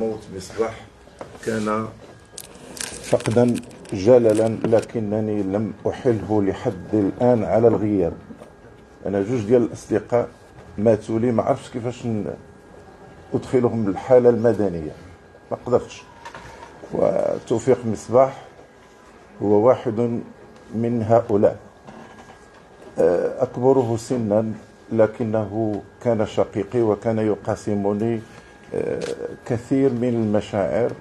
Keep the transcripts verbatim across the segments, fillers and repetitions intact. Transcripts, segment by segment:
موت مصباح كان فقدا جللا، لكنني لم أحله لحد الآن على الغياب. أنا جوج ديال الأصدقاء ماتوا لي، ما عرفتش كيفاش أدخلهم بالحالة المدنية، ما قدرتش. وتوفيق مصباح هو واحد من هؤلاء. أكبره سنا لكنه كان شقيقي وكان يقاسمني كثير من المشاعر،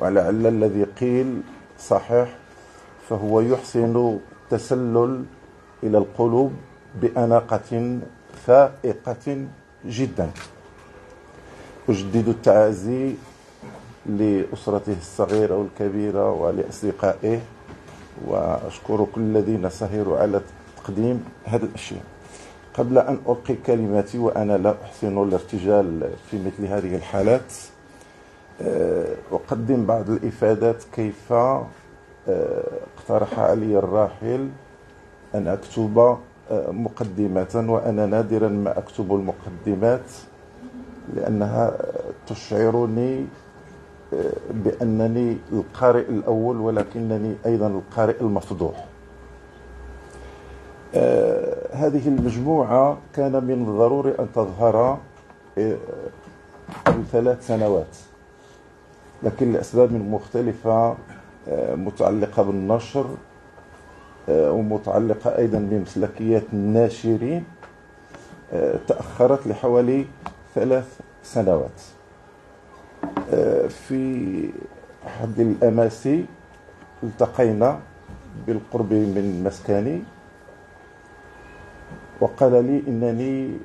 ولعل الذي قيل صحيح، فهو يحسن التسلل إلى القلوب بأناقة فائقة جدا. أجدد التعازي لأسرته الصغيرة والكبيرة ولأصدقائه، وأشكر كل الذين سهروا على تقديم هذه الأشياء. قبل أن ألقي كلماتي، وأنا لا أحسن الارتجال في مثل هذه الحالات، أقدم بعض الإفادات كيف اقترح علي الراحل أن أكتب مقدمة، وأنا نادرا ما أكتب المقدمات لأنها تشعرني بأنني القارئ الأول، ولكنني أيضا القارئ المفضوح. هذه المجموعة كان من الضروري أن تظهر من ثلاث سنوات، لكن لأسباب مختلفة متعلقة بالنشر ومتعلقة أيضا بمسلكيات الناشرين تأخرت لحوالي ثلاث سنوات. في أحد الأماسي التقينا بالقرب من مسكني، وقال لي إنني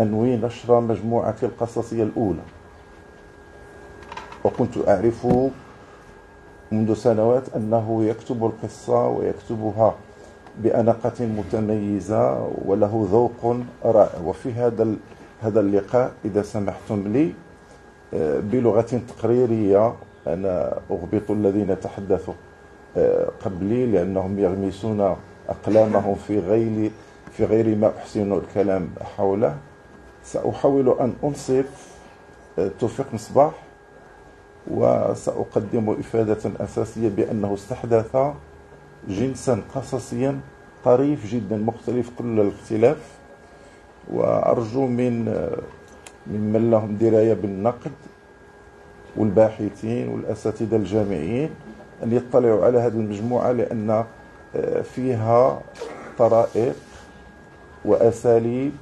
أنوي نشر مجموعتي القصصية الأولى، وكنت أعرف منذ سنوات أنه يكتب القصة ويكتبها بأناقة متميزة وله ذوق رائع. وفي هذا هذا اللقاء، إذا سمحتم لي بلغة تقريرية، أنا أغبط الذين تحدثوا قبلي لأنهم يغمسون أقلامهم في غير في غير ما أحسن الكلام حوله. سأحاول أن أنصف توفيق مصباح، وسأقدم إفادة أساسية بأنه استحدث جنسا قصصيا طريف جدا مختلف كل الاختلاف، وأرجو من ممن لهم دراية بالنقد والباحثين والأساتذة الجامعيين أن يطلعوا على هذه المجموعة، لأن فيها طرائق وأساليب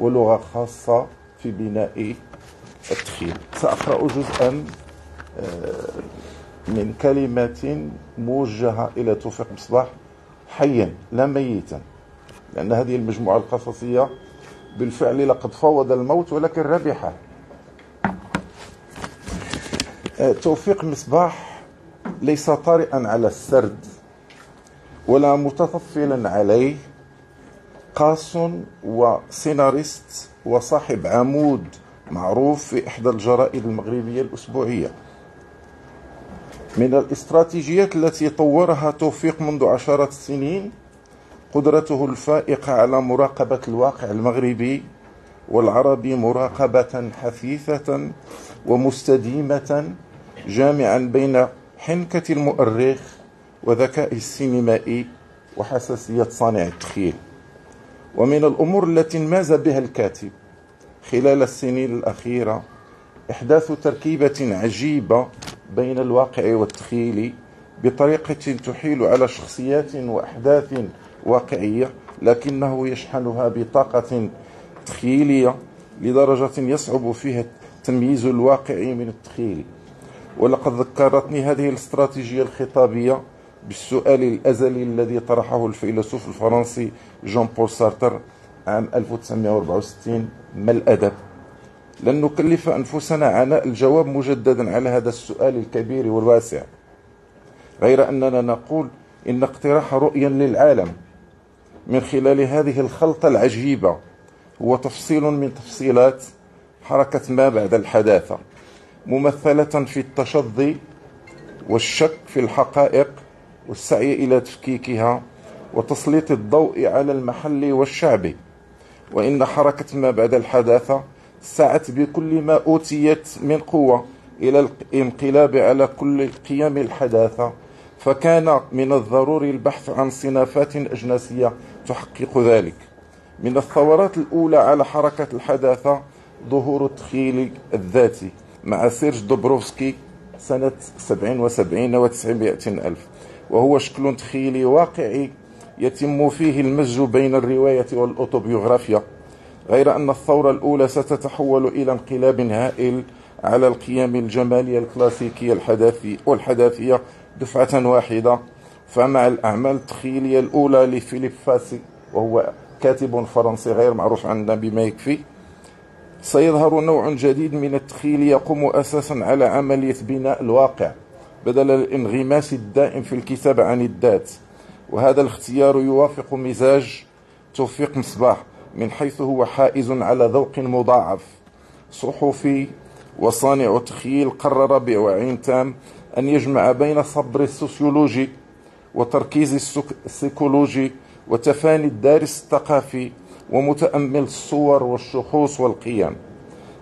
ولغة خاصة في بناء التخيل. سأقرأ جزءا من كلمات موجهة إلى توفيق مصباح حيا لا ميتا، لأن هذه المجموعة القصصية بالفعل لقد فوض الموت ولكن ربحه. توفيق مصباح ليس طارئا على السرد ولا متطفلا عليه، قاص وسيناريست وصاحب عمود معروف في إحدى الجرائد المغربية الأسبوعية. من الاستراتيجيات التي طورها توفيق منذ عشرة سنين قدرته الفائقة على مراقبة الواقع المغربي والعربي مراقبة حثيثة ومستديمة، جامعا بين حنكة المؤرخ وذكاء السينمائي وحساسية صانع التخيل. ومن الأمور التي انماز بها الكاتب خلال السنين الأخيرة إحداث تركيبة عجيبة بين الواقع والتخيل بطريقة تحيل على شخصيات وأحداث واقعية، لكنه يشحنها بطاقة تخيلية لدرجة يصعب فيها تمييز الواقع من التخيل. ولقد ذكرتني هذه الاستراتيجية الخطابية بالسؤال الأزلي الذي طرحه الفيلسوف الفرنسي جان بول سارتر عام ألف وتسعمائة وأربعة وستين: ما الأدب؟ لن نكلف أنفسنا عناء الجواب مجددا على هذا السؤال الكبير والواسع، غير أننا نقول إن اقتراح رؤيا للعالم من خلال هذه الخلطة العجيبة هو تفصيل من تفصيلات حركة ما بعد الحداثة، ممثلة في التشظي والشك في الحقائق والسعي إلى تفكيكها وتسليط الضوء على المحلي والشعبي. وإن حركة ما بعد الحداثة سعت بكل ما أوتيت من قوة إلى الانقلاب على كل قيم الحداثة، فكان من الضروري البحث عن صنافات أجناسية تحقق ذلك. من الثورات الأولى على حركة الحداثة ظهور التخيل الذاتي مع سيرج دوبروفسكي سنة سبعين وسبعين وتسعمائة ألف، وهو شكل تخيلي واقعي يتم فيه المزج بين الرواية والأوتوبيوغرافيا. غير أن الثورة الأولى ستتحول إلى انقلاب هائل على القيم الجمالية الكلاسيكية الحداثية والحداثية دفعة واحدة. فمع الأعمال التخيلية الأولى لفيليب فاسي، وهو كاتب فرنسي غير معروف عندنا بما يكفي، سيظهر نوع جديد من التخيل يقوم أساسا على عملية بناء الواقع بدل الانغماس الدائم في الكتابة عن الذات. وهذا الاختيار يوافق مزاج توفيق مصباح، من حيث هو حائز على ذوق مضاعف. صحفي وصانع تخيل قرر بوعي تام أن يجمع بين الصبر السوسيولوجي وتركيز السيكولوجي وتفاني الدارس الثقافي ومتأمل الصور والشخوص والقيم.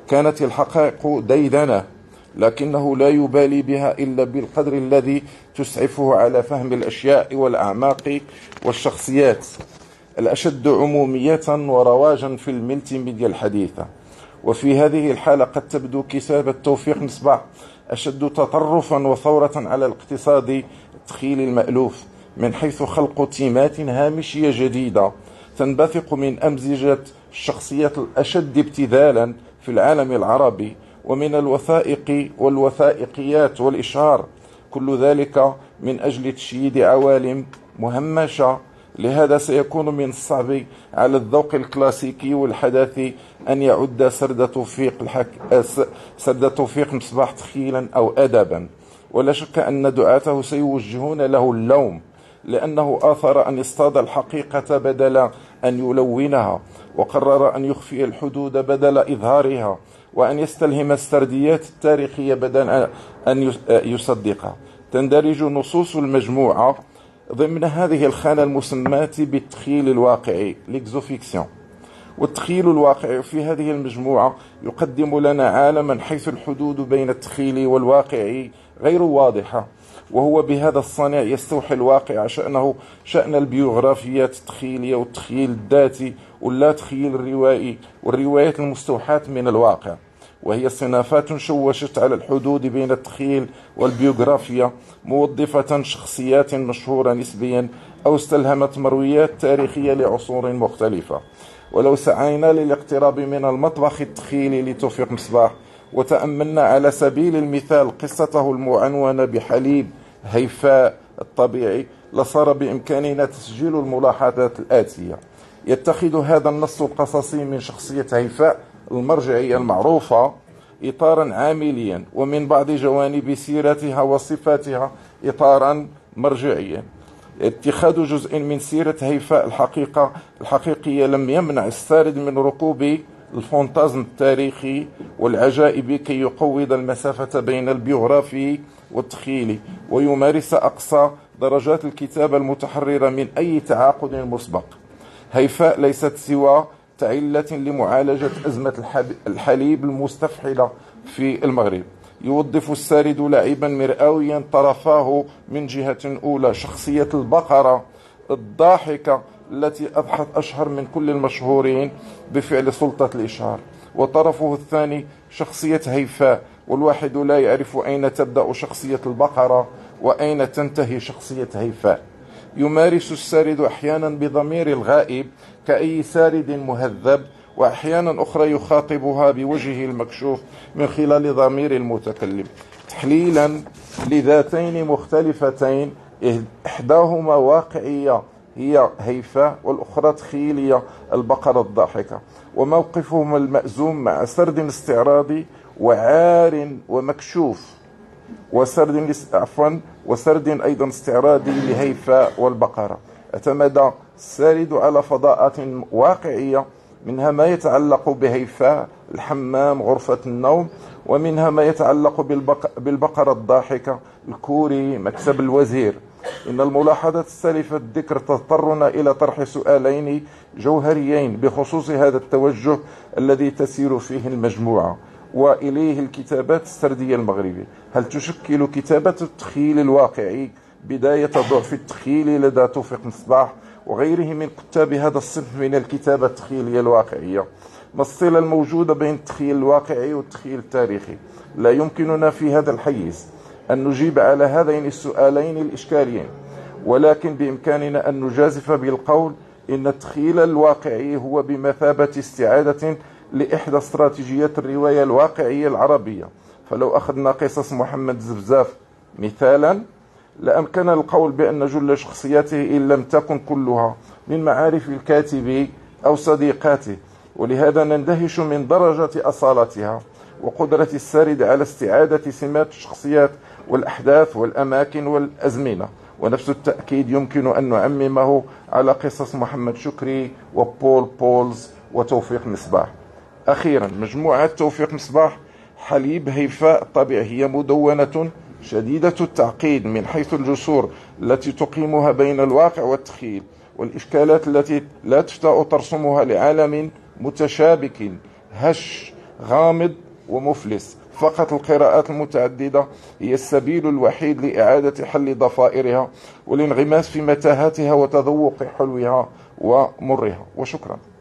كانت الحقائق ديدنة، لكنه لا يبالي بها إلا بالقدر الذي تسعفه على فهم الأشياء والأعماق والشخصيات، الأشد عمومية ورواجا في الملتيميديا الحديثة. وفي هذه الحالة قد تبدو كتابة توفيق مصباح أشد تطرفا وثورة على الاقتصاد التخيلي المألوف، من حيث خلق تيمات هامشية جديدة تنبثق من أمزجة الشخصيات الأشد ابتذالا في العالم العربي ومن الوثائق والوثائقيات والإشهار، كل ذلك من أجل تشييد عوالم مهمشة. لهذا سيكون من الصعب على الذوق الكلاسيكي والحداثي أن يعد سرد توفيق, الحك... سرد توفيق مصباح تخيلا أو أدبا، ولا شك أن دعاته سيوجهون له اللوم، لأنه آثر أن يصطاد الحقيقة بدل أن يلونها، وقرر أن يخفي الحدود بدل إظهارها، وأن يستلهم السرديات التاريخية بدل أن يصدقها. تندرج نصوص المجموعة ضمن هذه الخانة المسماة بالتخيل الواقعي، ليكزوفيكسيون. والتخيل الواقعي في هذه المجموعة يقدم لنا عالما حيث الحدود بين التخيل والواقعي غير واضحة، وهو بهذا الصانع يستوحي الواقع شأنه شأن البيوغرافيات التخيلية والتخيل الذاتي واللا تخيل الروائي والروايات المستوحاة من الواقع، وهي صنافات شوشت على الحدود بين التخيل والبيوغرافيا، موظفة شخصيات مشهورة نسبيا أو استلهمت مرويات تاريخية لعصور مختلفة. ولو سعينا للاقتراب من المطبخ التخيلي لتوفيق مصباح وتأملنا على سبيل المثال قصته المعنونة بحليب هيفاء الطبيعي، لصار بإمكاننا تسجيل الملاحظات الآتية. يتخذ هذا النص القصصي من شخصية هيفاء المرجعية المعروفة إطارا عامليا، ومن بعض جوانب سيرتها وصفاتها إطارا مرجعيا. اتخاذ جزء من سيرة هيفاء الحقيقة الحقيقية لم يمنع السارد من ركوب الفانتازم التاريخي والعجائب كي يقوض المسافة بين البيوغرافي والتخيلي، ويمارس أقصى درجات الكتابة المتحررة من أي تعاقد مسبق. هيفاء ليست سوى تعلة لمعالجة أزمة الحليب المستفحلة في المغرب. يوظف السارد لاعبا مرئويا طرفاه من جهة أولى، شخصية البقرة الضاحكة التي أضحت أشهر من كل المشهورين بفعل سلطة الإشهار، وطرفه الثاني شخصية هيفاء، والواحد لا يعرف أين تبدأ شخصية البقرة وأين تنتهي شخصية هيفاء. يمارس السارد أحيانا بضمير الغائب كأي سارد مهذب، وأحيانا أخرى يخاطبها بوجهه المكشوف من خلال ضمير المتكلم، تحليلا لذاتين مختلفتين، إحداهما واقعية هي هيفاء والأخرى تخيلية البقرة الضاحكة. وموقفهما المأزوم مع سرد استعراضي وعار ومكشوف، وسرد عفوا وسرد أيضا استعراضي لهيفاء والبقرة. اعتمد السارد على فضاءات واقعية، منها ما يتعلق بهيفاء الحمام غرفة النوم، ومنها ما يتعلق بالبقرة الضاحكة الكوري مكتب الوزير، إن الملاحظات السالفة الذكر تضطرنا إلى طرح سؤالين جوهريين بخصوص هذا التوجه الذي تسير فيه المجموعة وإليه الكتابات السردية المغربية. هل تشكل كتابة التخيل الواقعي بداية ضعف التخيل لدى توفيق مصباح وغيره من كتاب هذا الصنف من الكتابة التخيلية الواقعية؟ ما الصلة الموجودة بين التخيل الواقعي والتخيل التاريخي؟ لا يمكننا في هذا الحيز أن نجيب على هذين السؤالين الإشكاليين، ولكن بإمكاننا أن نجازف بالقول إن التخيل الواقعي هو بمثابة استعادة لإحدى استراتيجيات الرواية الواقعية العربية. فلو أخذنا قصص محمد زفزاف مثالا لأمكن القول بأن جل شخصياته إن لم تكن كلها من معارف الكاتب أو صديقاته، ولهذا نندهش من درجة أصالتها وقدرة السارد على استعادة سمات الشخصيات والأحداث والأماكن والأزمنة. ونفس التأكيد يمكن أن نعممه على قصص محمد شكري وبول بولز وتوفيق مصباح. أخيرا، مجموعة توفيق مصباح حليب هيفاء الطبيعي هي مدونة شديدة التعقيد من حيث الجسور التي تقيمها بين الواقع والتخيل والإشكالات التي لا تفتأ ترسمها لعالم متشابك هش غامض ومفلس. فقط القراءات المتعددة هي السبيل الوحيد لإعادة حل ضفائرها والانغماس في متاهاتها وتذوق حلوها ومرها. وشكرا.